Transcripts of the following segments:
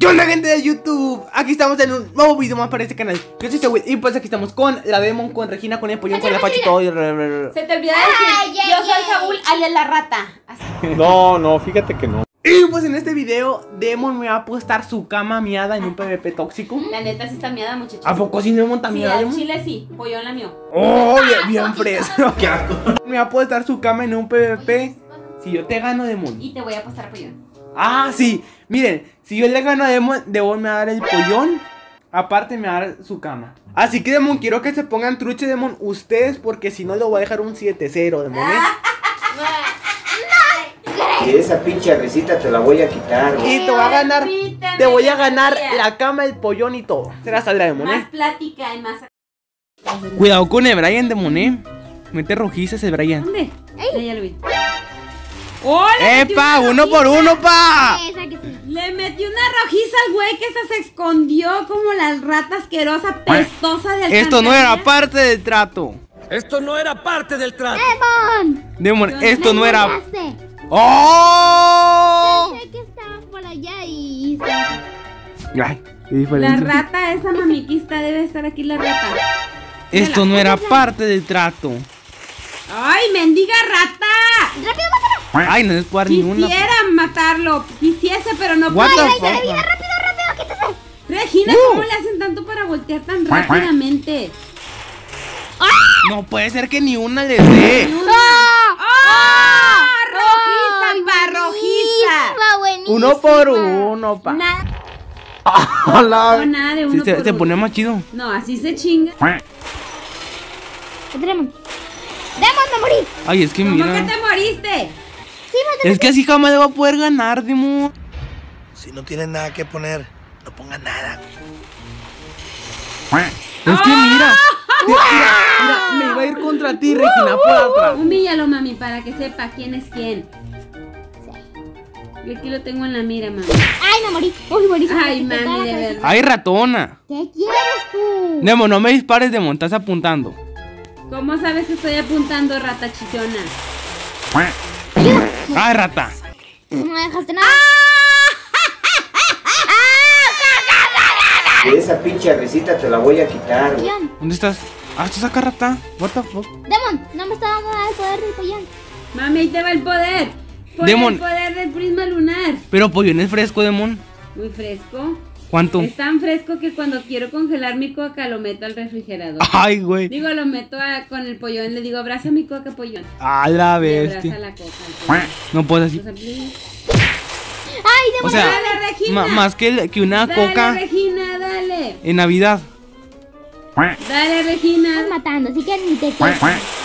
¿Qué onda, gente de YouTube? Aquí estamos en un nuevo video más para este canal. Yo soy Will y pues aquí estamos con la Demon, con Regina, con el Pollón, con la Pachi, todo. Se te olvidó decir, yo soy Saúl, alias la rata. Así. No, fíjate que no. Y pues en este video, Demon me va a apostar su cama miada en un PvP tóxico. La neta sí está miada, muchachos. ¿A poco sí, Demon está miada? Sí, Chile sí, Pollón la mío. ¡Oh, bien fresco! ¡Qué asco! Me va a apostar su cama en un PvP. Si yo te gano, Demon. Y te voy a apostar, Pollón. Ah, sí, miren, si yo le gano a Demon, Demon me va a dar el pollón. Aparte me va a dar su cama. Así que, Demon, quiero que se pongan truche, Demon, ustedes, porque si no, lo voy a dejar un 7-0, Demon, Y esa pinche risita te la voy a quitar, güey. Y te voy a ganar, te voy a ganar la cama, el pollón y todo. Se la saldrá, Demon, Más plática y más... Cuidado con el Brian, Demon, Mete rojizas el Brian. ¿Dónde? Ahí ya lo vi. Hola, ¡epa! ¡Uno por uno, pa! Le metí una rojiza al güey que se escondió como la rata asquerosa, pestosa del canal. Esto no era parte del trato. Esto no era parte del trato. Demon, esto no era. ¡Oh! Pensé que estaba por allá y... Ay, la rata esa, mamiquista, debe estar aquí la rata. Esto no era parte del trato. ¡Ay, mendiga rata! ¡Rápido, mátalo! ¡Ay, no les puedo dar ni una! Quisiera matarlo, quisiese, pero no puedo. ¡Ay, ay, vida! ¡Rápido, quítese! Regina, ¿cómo le hacen tanto para voltear tan rápidamente? No puede ser que ni una le dé. ¡No! ¡Oh! ¡Rojiza! ¡Uno por uno, pa! Nada de uno por uno. Se pone más chido. No, así se chinga. ¿Qué tenemos? ¡Demon, me morí! Ay, es que mira. ¿Por qué te moriste? Sí, me es que así jamás le va a poder ganar, Demon. Si no tienes nada que poner, no pongas nada. Es que mira, mira, me va a ir contra ti, Regina, por atrás. Humíllalo, mami, para que sepa quién es quién. Yo aquí lo tengo en la mira, mami. ¡Ay, me morí! ¡Uy, morí! ¡Ay, mami, de verdad! ¡Ay, ratona! ¿Qué quieres tú? Demon, no me dispares, Demon, estás apuntando. ¿Cómo sabes que estoy apuntando, rata chichona? ¡Ay, rata! No me dejaste nada. De esa pinche risita te la voy a quitar. ¿Dónde estás? Ah, estás acá, rata. What the fuck? Demon, no me está dando nada el poder del pollón. Mami, ahí te va el poder. Demon, el poder del prisma lunar. Pero pollón es fresco, Demon. Muy fresco. ¿Cuánto? Es tan fresco que cuando quiero congelar mi coca lo meto al refrigerador. Ay, güey. Digo, lo meto con el pollón. Le digo, abraza mi coca, pollón. A la bestia. Abraza la coca. No puedes así. Ay, Demon, dale, Regina. Más que una dale, coca. Dale, Regina, dale. En Navidad. Dale, Regina. Estás matando, así que ni te toques.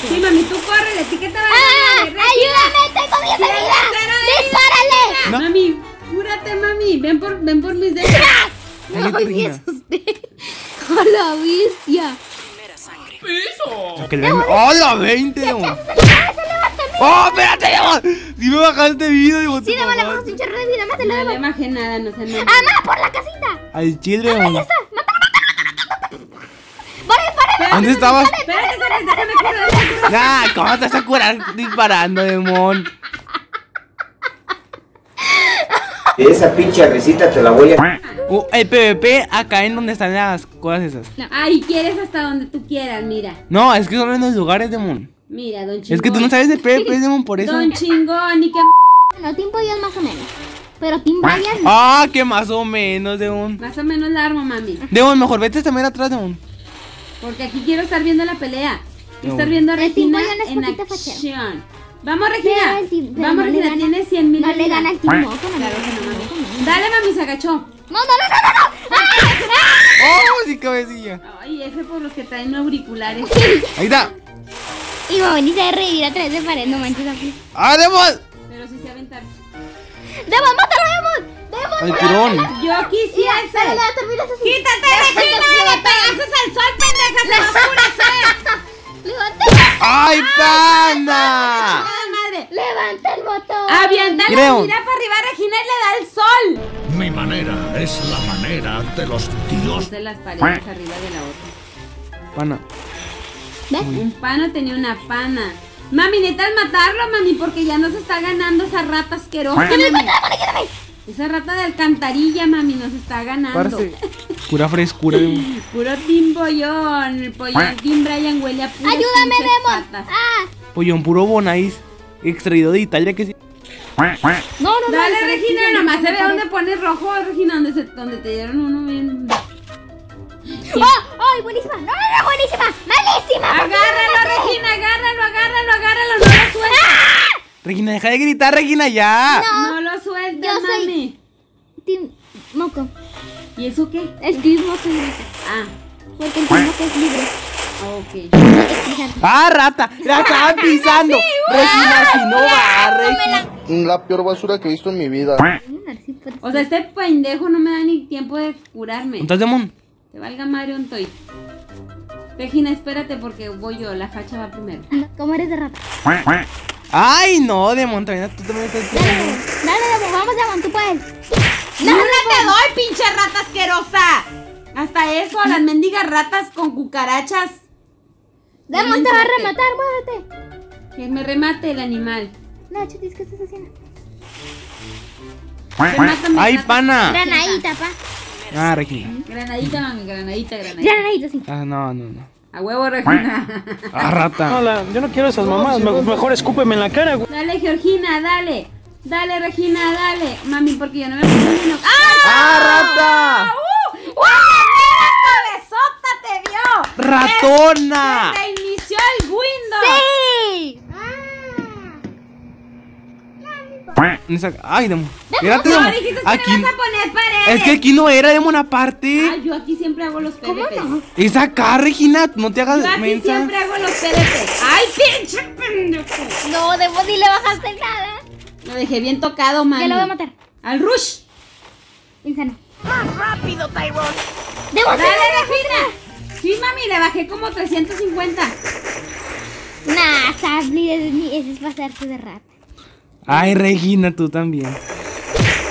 Sí, mami, tú córrele, sí que te va a ayudar. ¡Ayúdame! ¡Tengo 10 de vida! ¡Dispárale! Mami, cúrate, mami. Ven por mis dedos. ¡Ay, me asusté! ¡A la bestia! ¡Peso! ¡Hola, 20! ¡Se levanta! ¡Oh, espérate, Demon! Si me bajaste vida, Demon. Sí, Demon, le bajaste un chorro de vida. Mátalo, Demon. No le bajé nada, no se me... ¡Ah, mátalo por la casita! ¡Al chile, Demon! ¡Mátalo, mátalo! ¡Pare! ¿Dónde estabas? ¡Espérate! ¡Nah! ¿Cómo te vas a curar disparando, Demon? Esa pinche risita te la voy a... el PvP acá en donde están las cosas esas. No, ahí quieres hasta donde tú quieras, mira. No, es que son en los lugares, Demon. Mira, don chingón. Es que tú no sabes de PvP, Demon, por eso. Don chingón, y que... No, Team Pollón más o menos. Pero Team Brian... Ah, que más o menos, Demon. Más o menos la arma, mami. Demon, mejor vete también atrás, Demon. Porque aquí quiero estar viendo la pelea. Quiero estar viendo a Regina en acción. Vamos, Regina. Vamos, Regina, tienes 100,000. No le gana al Team Moco, mami. Dale, mami, se agachó. ¡No! ¡Ah! ¡Oh, sí, cabecilla! Ay, ese por los que traen auriculares. ¡Ahí está! Y Bobón y se va a revivir a través de pared, no manches aquí. ¡Ah, Demon! Pero sí se aventaron. ¡Demon, mátalo, Demon! ¡Demon, tirón! ¡Yo quisiese! ¡Quítate, Regina! ¡Le pegaste al sol, pendeja! ¡Se va a oscurecer! ¡Levanta! ¡Ay, pana! ¡Levanta el botón! ¡Avienta la mira para arriba, Regina, y le da el sol! Mi manera es la manera de los tíos. De las paredes arriba de la otra. Pana. ¿Ves? Un pano tenía una pana. Mami, necesitas matarlo, mami, porque ya nos está ganando esa rata asquerosa. ¡Mami, mátame! Esa rata de alcantarilla, mami, nos está ganando. Parce, pura frescura. Puro Tim Pollón. El Pollón Tim Brian huele a puro. ¡Ayúdame, Demon! ¡Ah! Pollón puro Bonais, extraído de Italia que sí. No, no, dale, no, Regina, no, nomás se ve dónde pones rojo, Regina, donde te dieron uno bien. Sí. ¡Oh! ¡Ay, buenísima! ¡No, no, no, buenísima! ¡Malísima! ¡Agárralo, Regina! ¡Agárralo! ¡No lo sueltes! ¡Ah! Regina, deja de gritar, Regina, ya. No, no lo sueltes, yo mami. Soy Team Moco. ¿Y eso qué? El Team Moco grita. Ah. Porque el Team Moco es libre. Ok. ¡Ah, rata! ¡La estaban pisando! Sí, Regina, si no va, Regina. La peor basura que he visto en mi vida. O sea, este pendejo no me da ni tiempo de curarme. ¿Estás, Demon? Te valga madre un toy. Regina, espérate porque voy yo. La facha va primero. ¿Cómo eres de rata? ¡Ay, no, Demon! Tú también estás... Dale, Demon. Vamos, Demon, tú puedes. ¡No, no te doy, pinche rata asquerosa! Hasta eso, las mendigas ratas con cucarachas. Demon, te va a rematar, muévete. Que me remate el animal. Nacho, ¿qué estás haciendo? ¡Ay, pana! Granadita, pa. Ah, Regina. Granadita, mami, granadita. Granadita, sí. Ah, no. A huevo, Regina. Ah, rata. Hola, yo no quiero esas mamás. Mejor escúpeme en la cara, güey. Dale, Georgina, dale. Dale, Regina, dale. Mami, porque yo no me puse ni no. ¡Ah! ¡Ah, rata! ¡Mira, cabezota te dio! ¡Ratona! ¡Se reinició el Windows! ¡Sí! ¡Ah! ¡Ay, Demon! ¡Espérate, Demon! No, dijiste que me vas a poner para... Es que aquí no era, Demon, aparte. Ah, yo aquí siempre hago los PVPs. ¿Cómo no? Es acá, Regina, no te hagas mensa. Yo aquí siempre hago los PVPs. ¡Ay, pinche pendejo! No, Demon, ni le bajaste nada. Lo dejé bien tocado, mami. Ya lo voy a matar. ¡Al Rush! Insano. ¡Más rápido, Tyrone! ¡Demon, dale, Regina! Sí, mami, le bajé como 350. Nah, Sabli, ese es pasarse de rata. Ay, Regina, tú también.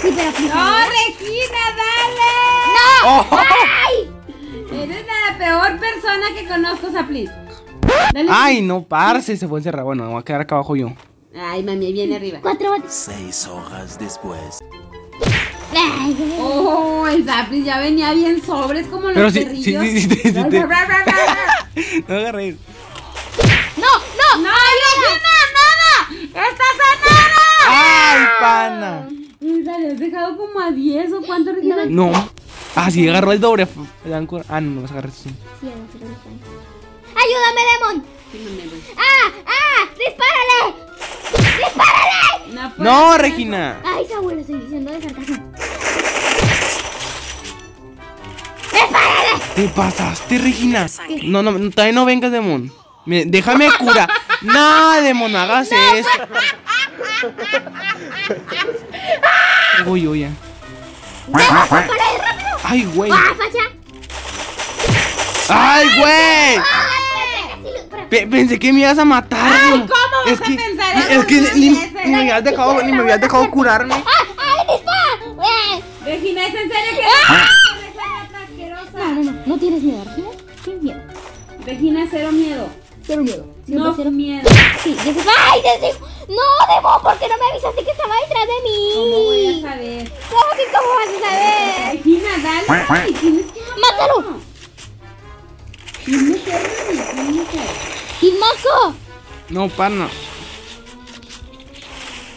Sí, pero pues, ¡no, Regina, dale! ¡No! Oh. ¡Ay! Eres la peor persona que conozco, Saplis. ¡Ay, no, parce! Se fue encerrado. Bueno, me voy a quedar acá abajo yo. Ay, mami, viene arriba. 4 botes. 6 horas después. Ay, ¡oh! El Saplis ya venía bien sobres como los pero perrillos. Sí. No voy a reír. ¡No! ¡No, Regina, nada! ¡Estás a nada! ¡Ay, pana! ¿Has dejado como a 10 o cuánto, Regina? No. Ah, sí, agarró el doble. Ah, no, vas a agarrar esto. Sí, ¡ayúdame, Demon! ¡Ah! ¡Dispárale! ¡No, Regina! Ay, esa abuela, estoy diciendo de sarcasmo. ¡Dispárale! Te pasaste, Regina. No, todavía no vengas, Demon. Déjame cura. No, Demon, hagas eso. Uy, uy, ya. ¡Ay, güey! ¡Ay, güey! Pensé que me ibas a matar. ¡Ay, cómo vas a pensar eso! Es que ni me habías dejado curarme. ¡Ay, Regina, es en serio que eres asquerosa! No tienes miedo, Regina. Tienes miedo. Regina, cero miedo. Cero miedo. No, cero miedo. Sí, ¡ay, desde! No, Demon, ¿por qué no me avisaste que estaba detrás de mí? ¿Cómo voy a saber? ¿Cómo vas a saber? Regina, dale, mami, tienes que matarlo. ¡Mátalo! ¡Tim Moco! No, pana.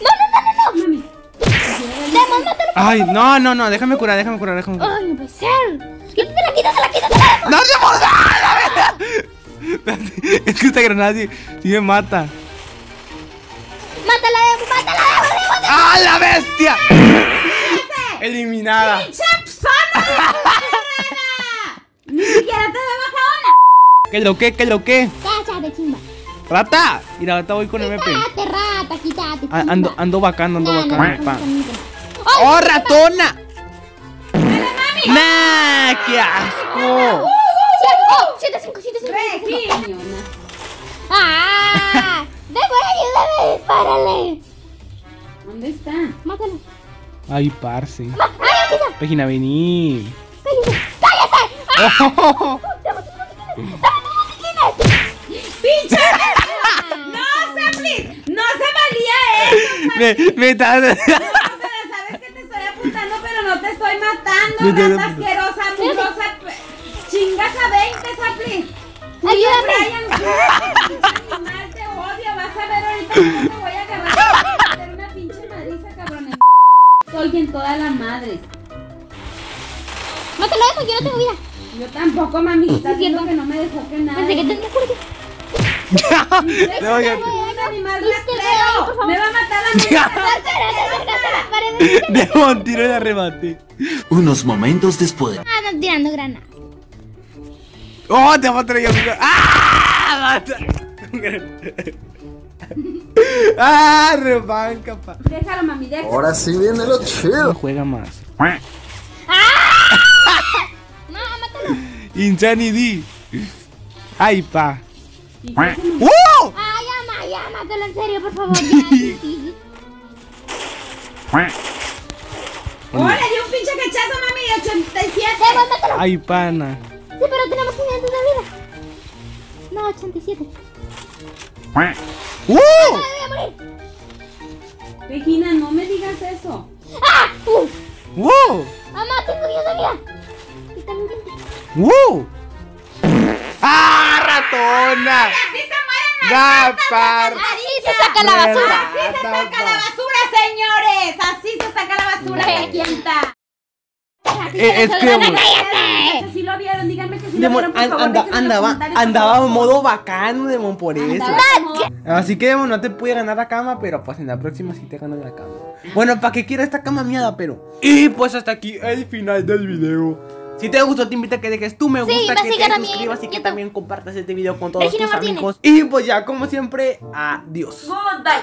¡No! Mami. Demon, mátalo. Ay, no, déjame curar. Ay, no puede ser. Quítatela. ¡No, Demon! Es que esta granada sí me mata. ¡Mátala, Demon! ¡Ah, la bestia! ¡Eliminada! ¡Pinche psona! ¡Ni siquiera te había bajado la! ¿Qué lo que? ¡Cállate, chimba! ¡Rata! Mira, ahorita voy con el MP. ¡Quítate, rata! ¡Quítate! Ando bacano. ¡Oh, ratona! ¡Dale, mami! ¡Nah! ¡Qué asco! ¡7-5! ¡Ah! ¡Ayúdame! ¡Dispárale! ¿Dónde está? Mátalo. Ay, parce. Regina, vení. ¡Cállese! ¡Oh! ¡Pinche! ¡No, Saplis! ¡No se valía eso! Me estás... No, pero sabes que te estoy apuntando rata asquerosa, mugrosa, chingas a 20, Saplix. Ayúdame. Brian, animal, te odio. Vas a ver ahorita cómo te voy a agarrar. Voy a hacer una pinche madriza, cabrón. Estoy en toda la madre. No te lo dejo, yo no tengo vida. Yo tampoco, mami. Estás viendo que no me dejó que nada. Pensé que te me va a matar la mierda. Dejo un tiro de arrebate. Unos momentos después. Ah, están tirando granada. Oh, te va a traer. ¡Ah! ¡Ah! Rebanca, pa. Déjalo, mami, déjalo. Ahora sí viene lo chido. No juega más. ¡Ah! No, mátalo. Insanity. Ay, pa. ¡Uh! Ya, mátalo, en serio, por favor, ya. ¡Hola, le dio un pinche cachazo, mami! 87. Mátalo. Ay, pana. Sí, pero tenemos 500 de vida. No, 87. ¡Uh! ¡Voy a morir! Regina, no me digas eso. ¡Ah! ¡Wow! ¡Mamá, tengo 10 de vida! Y también 20. ¡Wow! ¡Ah, ratona! ¡Da parte! Así se saca la basura. Así se saca la basura, señores. Así se saca la basura. ¿Qué tienta? Es que si lo vieron, díganme que si lo vieron. Andaba modo bacano, Demon, por eso. Así que, Demon, no te pude ganar la cama, pero pues en la próxima sí te ganas la cama. Bueno, para que quiero esta cama miada, pero. Y pues hasta aquí el final del video. Si te gustó, te invito a que dejes tu me gusta, que te suscribas y que también compartas este video con todos tus amigos. Y pues ya, como siempre, adiós. Goodbye.